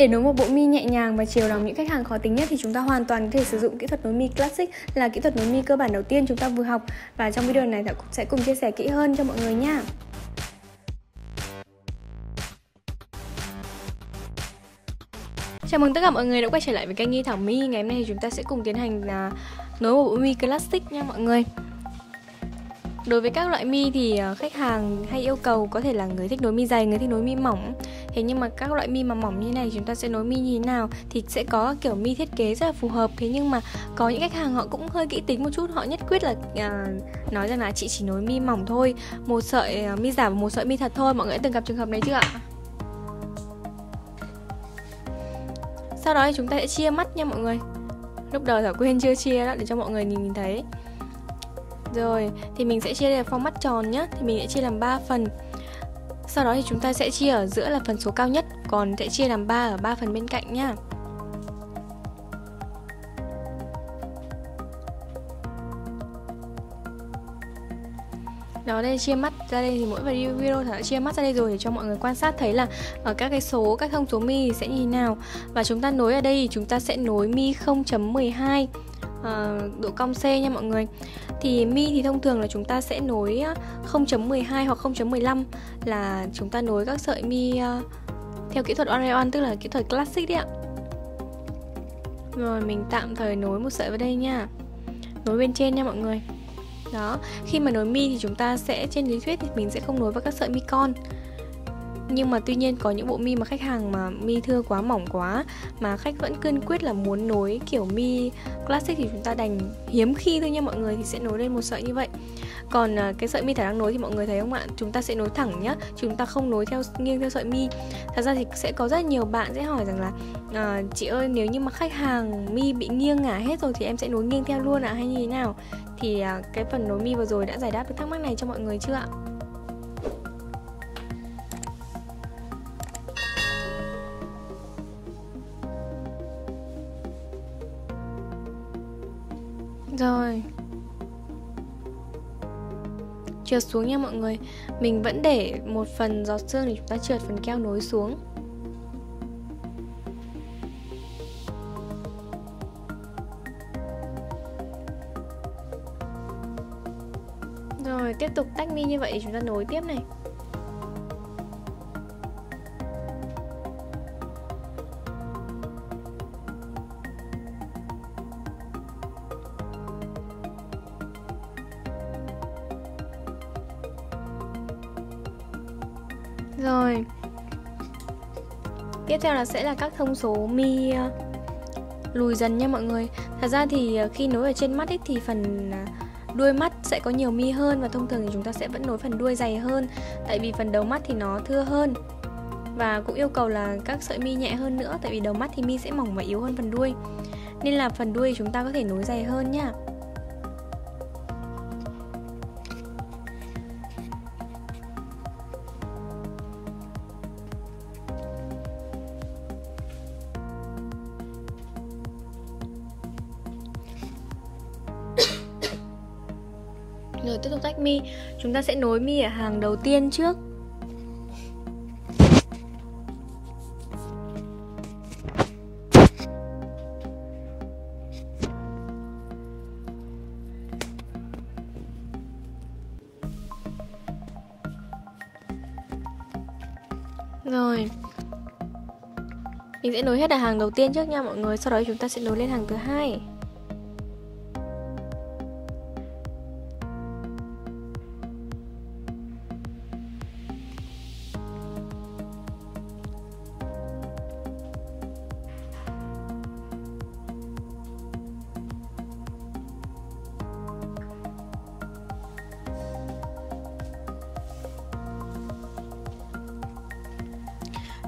Để nối một bộ mi nhẹ nhàng và chiều lòng những khách hàng khó tính nhất thì chúng ta hoàn toàn có thể sử dụng kỹ thuật nối mi classic, là kỹ thuật nối mi cơ bản đầu tiên chúng ta vừa học, và trong video này Thảo cũng sẽ cùng chia sẻ kỹ hơn cho mọi người nha. Chào mừng tất cả mọi người đã quay trở lại với kênh Nghi Thảo Mi. Ngày hôm nay thì chúng ta sẽ cùng tiến hành nối một bộ mi classic nha mọi người. Đối với các loại mi thì khách hàng hay yêu cầu có thể là người thích nối mi dày, người thích nối mi mỏng. Thế nhưng mà các loại mi mà mỏng như này chúng ta sẽ nối mi như thế nào thì sẽ có kiểu mi thiết kế rất là phù hợp. Thế nhưng mà có những khách hàng họ cũng hơi kỹ tính một chút, họ nhất quyết là nói rằng là chị chỉ nối mi mỏng thôi, một sợi mi giả và một sợi mi thật thôi. Mọi người đã từng gặp trường hợp này chưa ạ? Sau đó thì chúng ta sẽ chia mắt nha mọi người. Lúc đầu Thảo quên chưa chia đó, để cho mọi người nhìn thấy. Rồi, thì mình sẽ chia làm form mắt tròn nhé. Thì mình sẽ chia làm 3 phần. Sau đó thì chúng ta sẽ chia ở giữa là phần số cao nhất, còn sẽ chia làm 3 ở 3 phần bên cạnh nhá. Đó, đây chia mắt ra đây thì mỗi video Thảo đã chia mắt ra đây rồi để cho mọi người quan sát thấy là ở các thông số mi sẽ như thế nào. Và chúng ta nối ở đây thì chúng ta sẽ nối mi 0.12 độ cong C nha mọi người. Thì mi thì thông thường là chúng ta sẽ nối 0.12 hoặc 0.15 là chúng ta nối các sợi mi theo kỹ thuật Oreon, tức là kỹ thuật classic đấy ạ. Rồi mình tạm thời nối một sợi vào đây nha, nối bên trên nha mọi người. Đó, khi mà nối mi thì chúng ta sẽ, trên lý thuyết thì mình sẽ không nối vào các sợi mi con. Nhưng mà tuy nhiên có những bộ mi mà khách hàng mà mi thưa quá, mỏng quá mà khách vẫn kiên quyết là muốn nối kiểu mi classic thì chúng ta đành, hiếm khi thôi nha mọi người, thì sẽ nối lên một sợi như vậy. Còn cái sợi mi Thảo đang nối thì mọi người thấy không ạ? Chúng ta sẽ nối thẳng nhá, chúng ta không nối nghiêng theo sợi mi. Thật ra thì sẽ có rất nhiều bạn sẽ hỏi rằng là chị ơi, nếu như mà khách hàng mi bị nghiêng ngả hết rồi thì em sẽ nối nghiêng theo luôn ạ, hay như thế nào? Thì cái phần nối mi vừa rồi đã giải đáp được thắc mắc này cho mọi người chưa ạ? Rồi, trượt xuống nha mọi người. Mình vẫn để một phần giọt sương để chúng ta trượt phần keo nối xuống. Rồi, tiếp tục tách mi như vậy thì chúng ta nối tiếp này. Rồi, tiếp theo là sẽ là các thông số mi lùi dần nha mọi người. Thật ra thì khi nối ở trên mắt ấy, thì phần đuôi mắt sẽ có nhiều mi hơn, và thông thường thì chúng ta sẽ vẫn nối phần đuôi dày hơn, tại vì phần đầu mắt thì nó thưa hơn và cũng yêu cầu là các sợi mi nhẹ hơn nữa, tại vì đầu mắt thì mi sẽ mỏng và yếu hơn phần đuôi, nên là phần đuôi chúng ta có thể nối dày hơn nha. Rồi tiếp tục tách mi, chúng ta sẽ nối mi ở hàng đầu tiên trước. Rồi, mình sẽ nối hết ở hàng đầu tiên trước nha mọi người, sau đó chúng ta sẽ nối lên hàng thứ hai.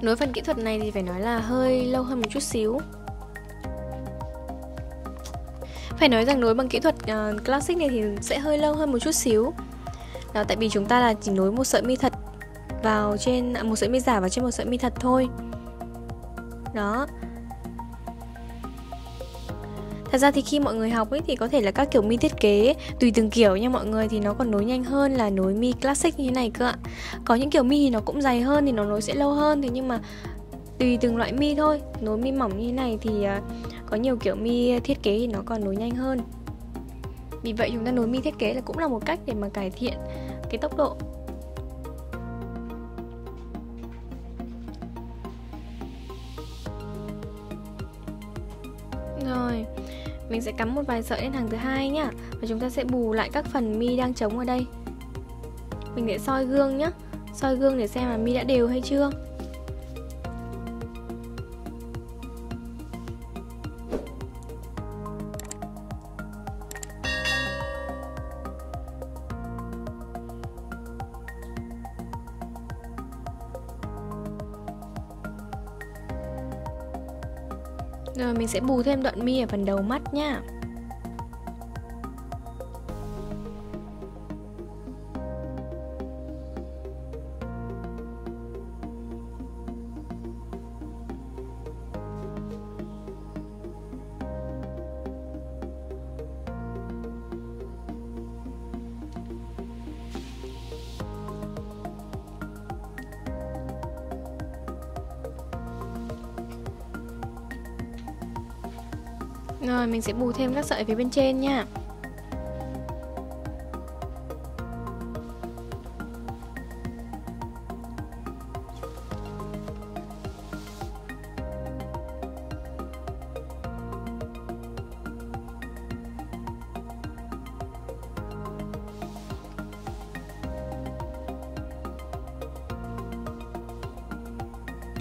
Nối phần kỹ thuật này thì phải nói là hơi lâu hơn một chút xíu. Phải nói rằng nối bằng kỹ thuật classic này thì sẽ hơi lâu hơn một chút xíu. Đó, tại vì chúng ta là chỉ nối một sợi mi thật vào trên một sợi mi giả vào trên một sợi mi thật thôi. Đó. Thật ra thì khi mọi người học ấy thì có thể là các kiểu mi thiết kế ấy, tùy từng kiểu nha mọi người, thì nó còn nối nhanh hơn là nối mi classic như thế này cơ ạ. Có những kiểu mi thì nó cũng dày hơn thì nó nối sẽ lâu hơn, thế nhưng mà tùy từng loại mi thôi. Nối mi mỏng như thế này thì có nhiều kiểu mi thiết kế thì nó còn nối nhanh hơn. Vì vậy chúng ta nối mi thiết kế là cũng là một cách để mà cải thiện cái tốc độ. Rồi, mình sẽ cắm một vài sợi lên hàng thứ hai nhá. Và chúng ta sẽ bù lại các phần mi đang trống ở đây. Mình sẽ soi gương nhá. Soi gương để xem là mi đã đều hay chưa. Rồi mình sẽ bù thêm đoạn mi ở phần đầu mắt nha. Rồi mình sẽ bù thêm các sợi phía bên trên nha.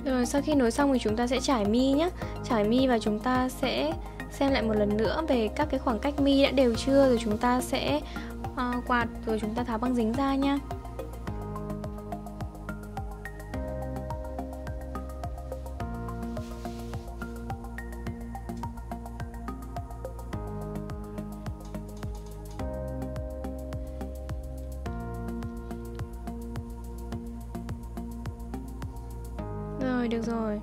Rồi sau khi nối xong thì chúng ta sẽ trải mi nhé. Trải mi và chúng ta sẽ xem lại một lần nữa về các cái khoảng cách mi đã đều chưa, rồi chúng ta sẽ quạt, rồi chúng ta tháo băng dính ra nha. Rồi, được rồi.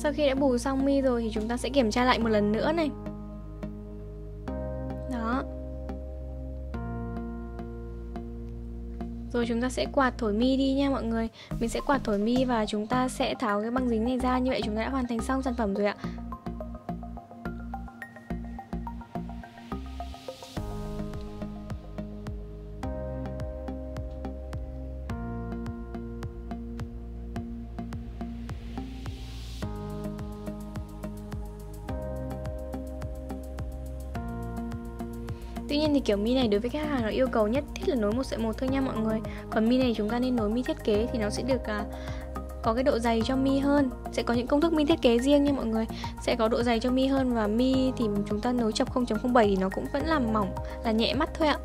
Sau khi đã bù xong mi rồi thì chúng ta sẽ kiểm tra lại một lần nữa này. Đó. Rồi chúng ta sẽ quạt thổi mi đi nha mọi người. Mình sẽ quạt thổi mi và chúng ta sẽ tháo cái băng dính này ra. Như vậy chúng ta đã hoàn thành xong sản phẩm rồi ạ. Tuy nhiên thì kiểu mi này đối với khách hàng nó yêu cầu nhất thiết là nối một sợi một thôi nha mọi người. Còn mi này chúng ta nên nối mi thiết kế thì nó sẽ được có cái độ dày cho mi hơn. Sẽ có những công thức mi thiết kế riêng nha mọi người. Sẽ có độ dày cho mi hơn và mi thì chúng ta nối chập 0.07 thì nó cũng vẫn là mỏng, là nhẹ mắt thôi ạ.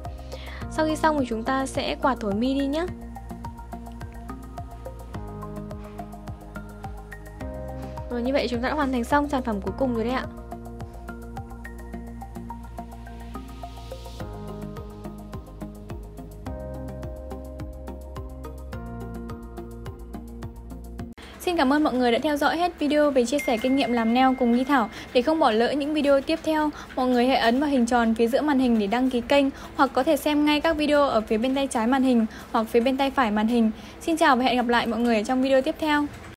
Sau khi xong thì chúng ta sẽ quạt thổi mi đi nhé. Rồi như vậy chúng ta đã hoàn thành xong sản phẩm cuối cùng rồi đấy ạ. Xin cảm ơn mọi người đã theo dõi hết video về chia sẻ kinh nghiệm làm nail cùng Nghi Thảo. Để không bỏ lỡ những video tiếp theo, mọi người hãy ấn vào hình tròn phía giữa màn hình để đăng ký kênh, hoặc có thể xem ngay các video ở phía bên tay trái màn hình hoặc phía bên tay phải màn hình. Xin chào và hẹn gặp lại mọi người ở trong video tiếp theo.